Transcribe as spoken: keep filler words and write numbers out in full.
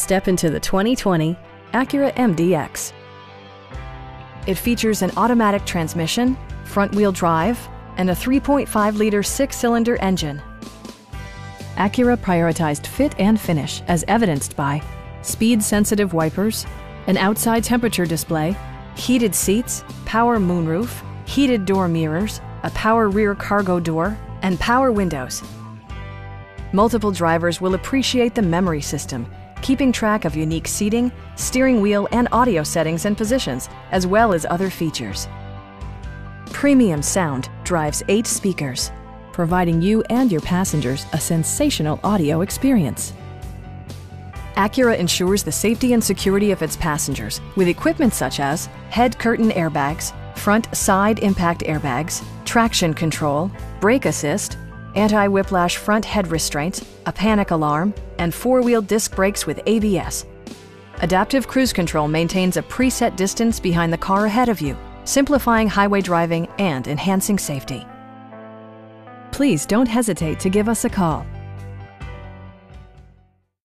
Step into the twenty twenty Acura M D X. It features an automatic transmission, front-wheel drive, and a three point five liter six-cylinder engine. Acura prioritized fit and finish as evidenced by speed-sensitive wipers, an outside temperature display, heated seats, power moonroof, heated door mirrors, a power rear cargo door, and power windows. Multiple drivers will appreciate the memory system, keeping track of unique seating, steering wheel and audio settings and positions, as well as other features. Premium sound drives eight speakers, providing you and your passengers a sensational audio experience. Acura ensures the safety and security of its passengers with equipment such as head curtain airbags, front side impact airbags, traction control, brake assist, anti-whiplash front head restraints, a panic alarm, and four-wheel disc brakes with A B S. Adaptive Cruise Control maintains a preset distance behind the car ahead of you, simplifying highway driving and enhancing safety. Please don't hesitate to give us a call.